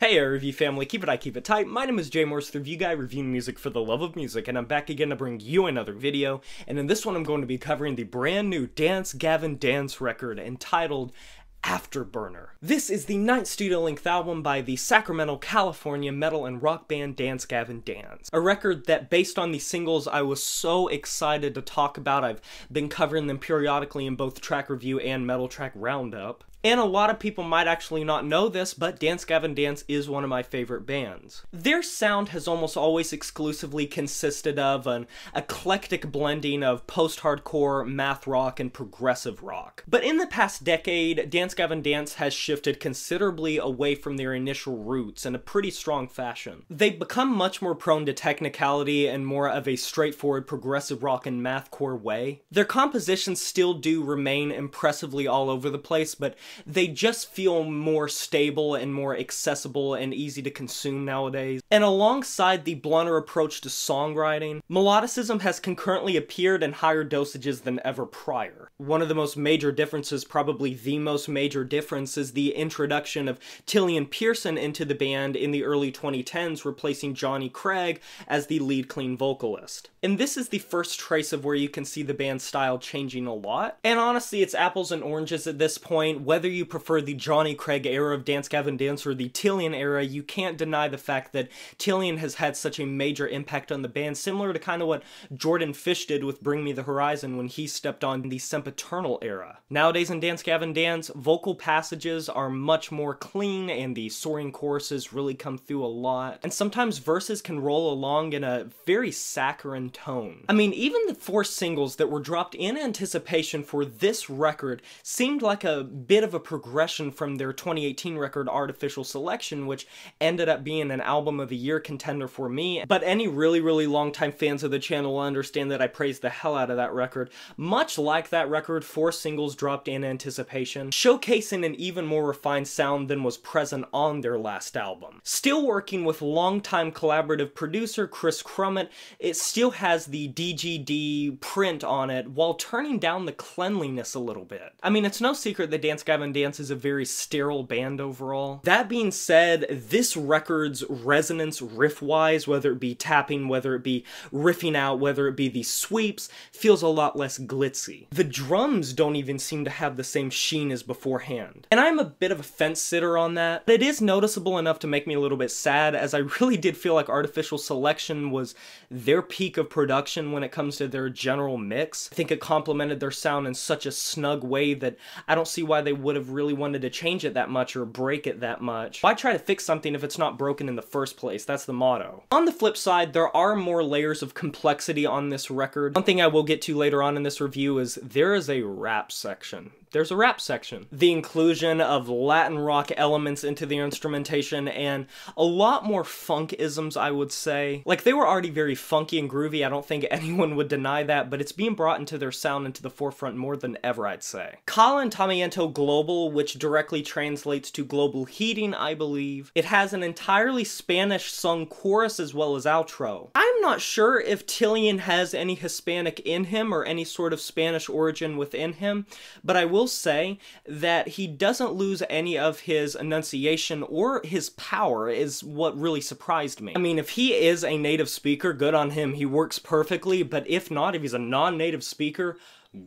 Hey, our review family, keep it high, keep it tight. My name is J Morris, the review guy reviewing music for the love of music, and I'm back again to bring you another video. And in this one, I'm going to be covering the brand new Dance Gavin Dance record entitled Afterburner. This is the ninth studio-length album by the Sacramento, California metal and rock band Dance Gavin Dance. A record that, based on the singles, I was so excited to talk about. I've been covering them periodically in both track review and metal track roundup. And a lot of people might actually not know this, but Dance Gavin Dance is one of my favorite bands. Their sound has almost always exclusively consisted of an eclectic blending of post-hardcore, math rock, and progressive rock. But in the past decade, Dance Gavin Dance has shifted considerably away from their initial roots in a pretty strong fashion. They've become much more prone to technicality and more of a straightforward progressive rock and mathcore way. Their compositions still do remain impressively all over the place, but they just feel more stable and more accessible and easy to consume nowadays. And alongside the blunter approach to songwriting, melodicism has concurrently appeared in higher dosages than ever prior. One of the most major differences, probably the most major difference, is the introduction of Tillian Pearson into the band in the early 2010s, replacing Johnny Craig as the lead clean vocalist. And this is the first trace of where you can see the band's style changing a lot. And honestly, it's apples and oranges at this point. Whether you prefer the Johnny Craig era of Dance Gavin Dance or the Tillian era, you can't deny the fact that Tillian has had such a major impact on the band, similar to kind of what Jordan Fish did with Bring Me the Horizon when he stepped on the Sempiternal era. Nowadays in Dance Gavin Dance, vocal passages are much more clean and the soaring choruses really come through a lot, and sometimes verses can roll along in a very saccharine tone. I mean, even the four singles that were dropped in anticipation for this record seemed like a bit of a progression from their 2018 record Artificial Selection, which ended up being an album of the year contender for me. But any really longtime fans of the channel will understand that I praised the hell out of that record. Much like that record, four singles dropped in anticipation, showcasing an even more refined sound than was present on their last album. Still working with longtime collaborative producer Chris Crummett, it still has the DGD print on it while turning down the cleanliness a little bit. I mean, it's no secret that Dance Gavin Dance is a very sterile band overall. That being said, this record's resonance riff-wise, whether it be tapping, whether it be riffing out, whether it be the sweeps, feels a lot less glitzy. The drums don't even seem to have the same sheen as beforehand. And I'm a bit of a fence-sitter on that, but it is noticeable enough to make me a little bit sad, as I really did feel like Artificial Selection was their peak of production when it comes to their general mix. I think it complemented their sound in such a snug way that I don't see why they would have really wanted to change it that much or break it that much. Why try to fix something if it's not broken in the first place? That's the motto. On the flip side, there are more layers of complexity on this record. One thing I will get to later on in this review is there is a rap section. There's a rap section. The inclusion of Latin rock elements into the instrumentation and a lot more funk-isms, I would say. Like, they were already very funky and groovy, I don't think anyone would deny that, but it's being brought into their sound into the forefront more than ever, I'd say. Calentamiento Global, which directly translates to global heating, I believe. It has an entirely Spanish sung chorus as well as outro. I'm not sure if Tillian has any Hispanic in him or any sort of Spanish origin within him, but I will say that he doesn't lose any of his enunciation or his power is what really surprised me. I mean, if he is a native speaker, good on him. He works perfectly, but if not, if he's a non-native speaker,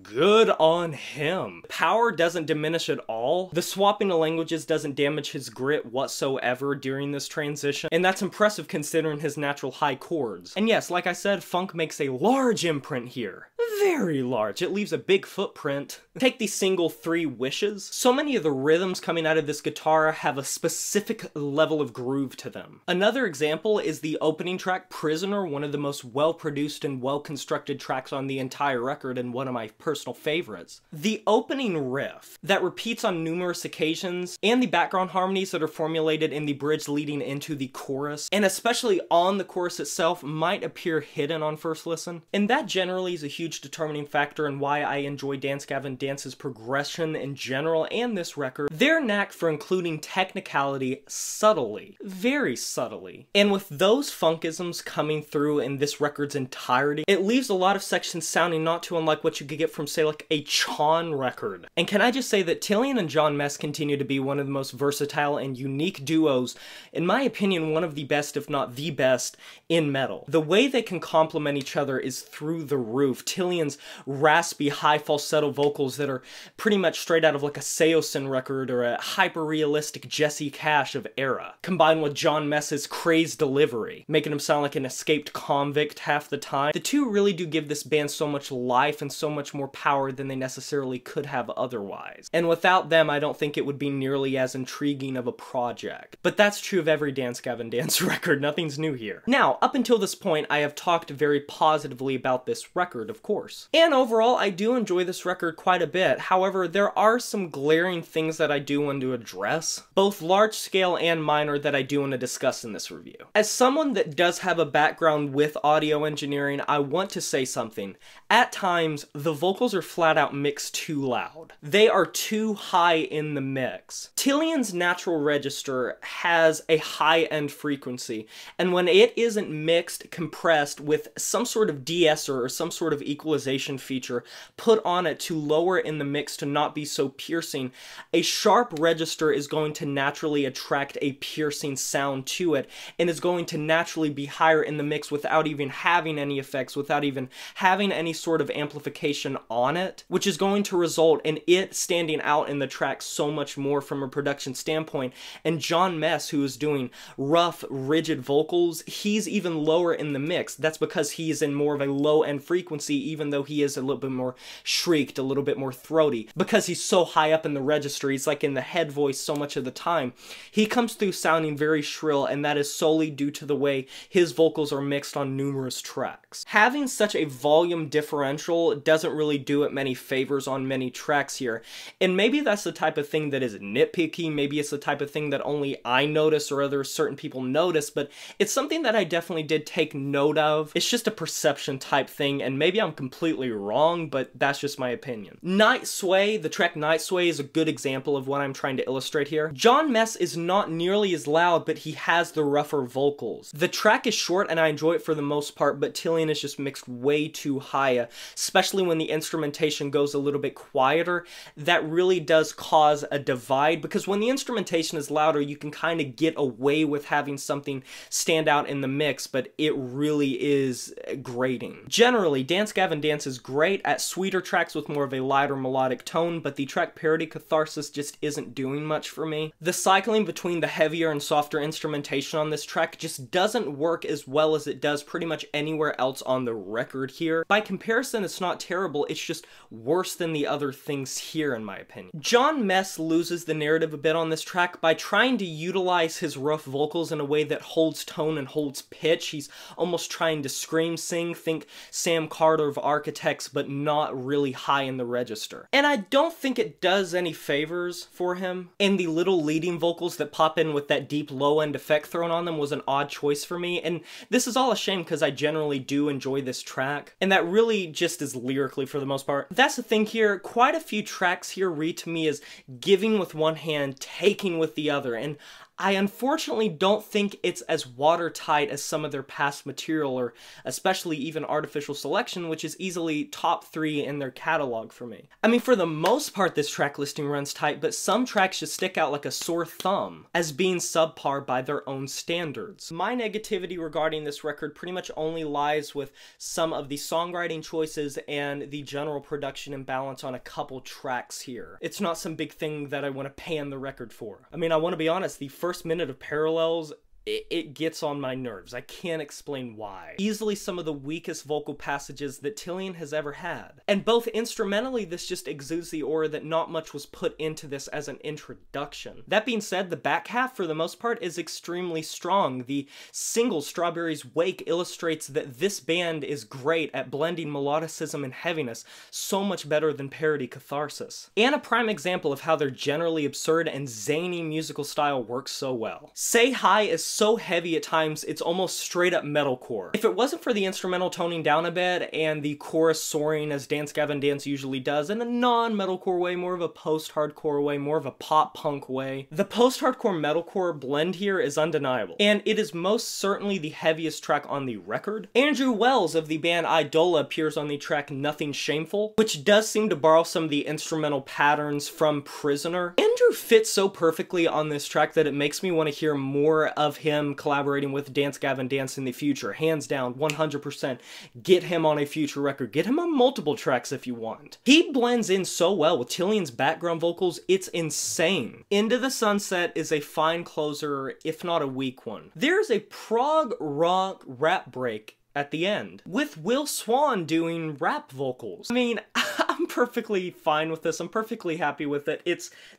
good on him. Power doesn't diminish at all. The swapping of languages doesn't damage his grit whatsoever during this transition, and that's impressive considering his natural high chords. And yes, like I said, funk makes a large imprint here. Very large. It leaves a big footprint. Take the single Three Wishes. So many of the rhythms coming out of this guitar have a specific level of groove to them. Another example is the opening track Prisoner, one of the most well-produced and well-constructed tracks on the entire record and one of my personal favorites. The opening riff that repeats on numerous occasions and the background harmonies that are formulated in the bridge leading into the chorus, and especially on the chorus itself, might appear hidden on first listen. And that generally is a huge deterrent determining factor in why I enjoy Dance Gavin Dance's progression in general and this record, their knack for including technicality subtly, very subtly. And with those funkisms coming through in this record's entirety, it leaves a lot of sections sounding not too unlike what you could get from, say, like a Chon record. And can I just say that Tillian and John Mess continue to be one of the most versatile and unique duos, in my opinion, one of the best, if not the best, in metal. The way they can complement each other is through the roof. Tillian's raspy, high falsetto vocals that are pretty much straight out of like a Sayosin record or a hyper-realistic Jesse Cash of era, combined with John Mess's crazed delivery, making him sound like an escaped convict half the time. The two really do give this band so much life and so much more power than they necessarily could have otherwise. And without them, I don't think it would be nearly as intriguing of a project. But that's true of every Dance Gavin Dance record, nothing's new here. Now, up until this point, I have talked very positively about this record, of course. And overall, I do enjoy this record quite a bit. However, there are some glaring things that I do want to address, both large scale and minor, that I do want to discuss in this review. As someone that does have a background with audio engineering, I want to say something. At times, the vocals are flat out mixed too loud. They are too high in the mix. Tillian's natural register has a high-end frequency, and when it isn't mixed, compressed with some sort of de-esser or some sort of equalization feature put on it to lower in the mix to not be so piercing, a sharp register is going to naturally attract a piercing sound to it, and is going to naturally be higher in the mix without even having any effects, without even having any sort of amplification on it, which is going to result in it standing out in the track so much more from a production standpoint. And John Mess, who is doing rough, rigid vocals, he's even lower in the mix. That's because he's in more of a low-end frequency, even though he is a little bit more shrieked, a little bit more throaty. Because he's so high up in the register, he's like in the head voice so much of the time, he comes through sounding very shrill, and that is solely due to the way his vocals are mixed on numerous tracks. Having such a volume differential doesn't really do it many favors on many tracks here, and maybe that's the type of thing that is nitpicky, maybe it's the type of thing that only I notice or other certain people notice, but it's something that I definitely did take note of. It's just a perception type thing, and maybe I'm completely wrong, but that's just my opinion. Night Sway, the track Night Sway, is a good example of what I'm trying to illustrate here. John Mess is not nearly as loud, but he has the rougher vocals. The track is short and I enjoy it for the most part, but Tillian is just mixed way too high, especially when the instrumentation goes a little bit quieter. That really does cause a divide, because when the instrumentation is louder, you can kind of get away with having something stand out in the mix, but it really is grating. Generally, Dance Gavin Dance is great at sweeter tracks with more of a lighter melodic tone, but the track parody Catharsis just isn't doing much for me. The cycling between the heavier and softer instrumentation on this track just doesn't work as well as it does pretty much anywhere else on the record here. By comparison, it's not terrible, it's just worse than the other things here in my opinion. John Mess loses the narrative a bit on this track by trying to utilize his rough vocals in a way that holds tone and holds pitch. He's almost trying to scream sing, think Sam Carter of Architects, but not really high in the register. And I don't think it does any favors for him, and the little leading vocals that pop in with that deep low end effect thrown on them was an odd choice for me, and this is all a shame because I generally do enjoy this track, and that really just is lyrically for the most part. That's the thing here, quite a few tracks here read to me as giving with one hand, taking with the other, and I unfortunately don't think it's as watertight as some of their past material, or especially even Artificial Selection, which is easily top 3 in their catalog for me. I mean, for the most part this track listing runs tight, but some tracks just stick out like a sore thumb as being subpar by their own standards. My negativity regarding this record pretty much only lies with some of the songwriting choices and the general production imbalance on a couple tracks here. It's not some big thing that I want to pan the record for. I mean, I want to be honest, the first minute of Parallels, it gets on my nerves. I can't explain why. Easily some of the weakest vocal passages that Tillian has ever had. And both instrumentally, this just exudes the aura that not much was put into this as an introduction. That being said, the back half, for the most part, is extremely strong. The single Strawberry's Wake illustrates that this band is great at blending melodicism and heaviness, so much better than parody Catharsis. And a prime example of how their generally absurd and zany musical style works so well. Say Hi is so heavy at times, it's almost straight up metalcore. If it wasn't for the instrumental toning down a bit and the chorus soaring as Dance Gavin Dance usually does in a non-metalcore way, more of a post-hardcore way, more of a pop-punk way, the post-hardcore metalcore blend here is undeniable. And it is most certainly the heaviest track on the record. Andrew Wells of the band Idola appears on the track Nothing Shameful, which does seem to borrow some of the instrumental patterns from Prisoner. Andrew fits so perfectly on this track that it makes me want to hear more of him collaborating with Dance Gavin Dance in the future. Hands down, 100%. Get him on a future record. Get him on multiple tracks if you want. He blends in so well with Tillian's background vocals, it's insane. Into the Sunset is a fine closer, if not a weak one. There's a prog rock rap break at the end, with Will Swan doing rap vocals. I mean, I'm perfectly fine with this. I'm perfectly happy with it.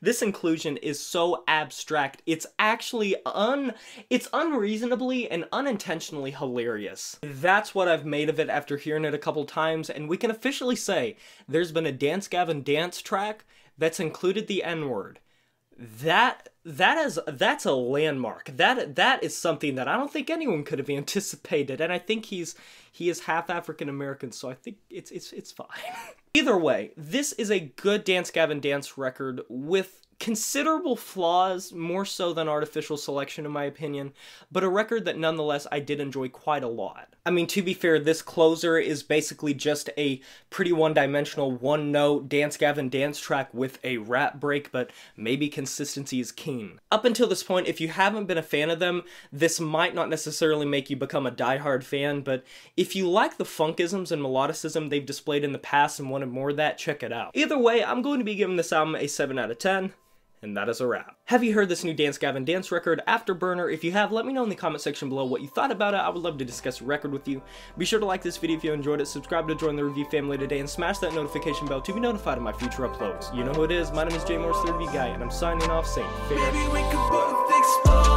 This inclusion is so abstract. It's actually it's unreasonably and unintentionally hilarious. That's what I've made of it after hearing it a couple times, and we can officially say there's been a Dance Gavin Dance track that's included the N-word. That's a landmark. That is something that I don't think anyone could have anticipated, and I think he is half African American, so I think it's fine. Either way, this is a good Dance Gavin Dance record with considerable flaws, more so than Artificial Selection in my opinion, but a record that nonetheless I did enjoy quite a lot. I mean, to be fair, this closer is basically just a pretty one-dimensional, one-note Dance Gavin Dance track with a rap break, but maybe consistency is keen. Up until this point, if you haven't been a fan of them, this might not necessarily make you become a die-hard fan, but if you like the funkisms and melodicism they've displayed in the past and wanted more of that, check it out. Either way, I'm going to be giving this album a 7 out of 10. And that is a wrap. Have you heard this new Dance Gavin Dance record, Afterburner? If you have, let me know in the comment section below what you thought about it. I would love to discuss the record with you. Be sure to like this video if you enjoyed it, subscribe to join the review family today, and smash that notification bell to be notified of my future uploads. You know who it is, my name is J Morris, the Review Guy, and I'm signing off saying fair.